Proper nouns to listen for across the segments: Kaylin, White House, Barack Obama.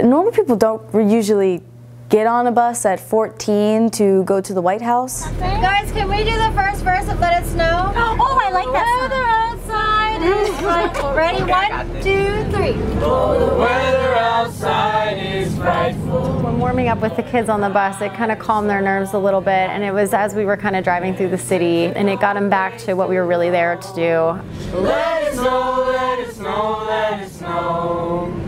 normal people don't usually get on a bus at 14 to go to the White House. Guys, can we do the first verse of Let It Snow? Oh, I like that song. The weather outside is frightful. Ready? 1, 2, 3. Oh, the weather outside is frightful. When warming up with the kids on the bus, it kind of calmed their nerves a little bit, and it was as we were kind of driving through the city, and it got them back to what we were really there to do. Let it snow, let it snow, let it snow.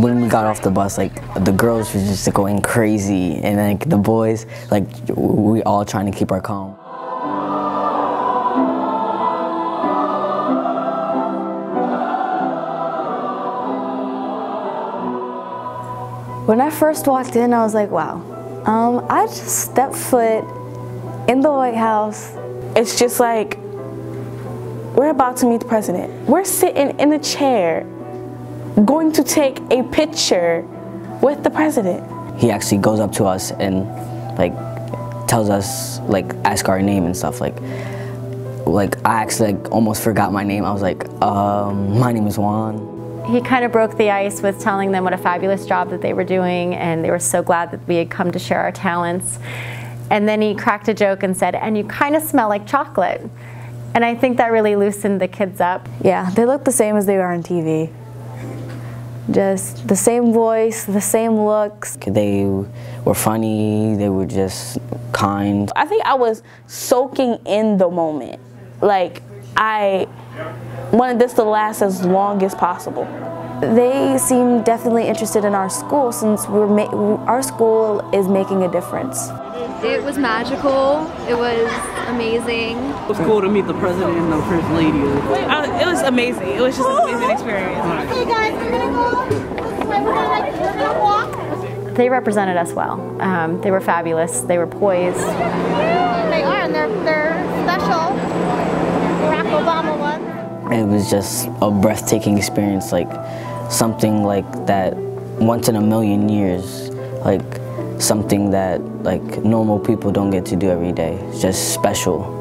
When we got off the bus, like, the girls were just going crazy, and like the boys, like, we all trying to keep our calm. When I first walked in, I was like, wow, I just stepped foot in the White House. It's just like, we're about to meet the president. We're sitting in a chair, going to take a picture with the president. He actually goes up to us and like tells us, like, ask our name and stuff. Like I actually almost forgot my name. I was like, my name is Juan. He kind of broke the ice with telling them what a fabulous job that they were doing, and they were so glad that we had come to share our talents. And then he cracked a joke and said, "And you kind of smell like chocolate." And I think that really loosened the kids up. Yeah, they look the same as they are on TV. Just the same voice, the same looks. They were funny, they were just kind. I think I was soaking in the moment. Like, I wanted this to last as long as possible. They seem definitely interested in our school, since our school is making a difference. It was magical. It was amazing. It was cool to meet the president and the first lady. It was amazing. It was just an amazing experience. Okay, guys, we're gonna go this way. We're gonna walk. They represented us well. They were fabulous. They were poised. They are, and they're special. Barack Obama won. It was just a breathtaking experience, like something like that once in a million years, like. Something that, like, normal people don't get to do every day. It's just special.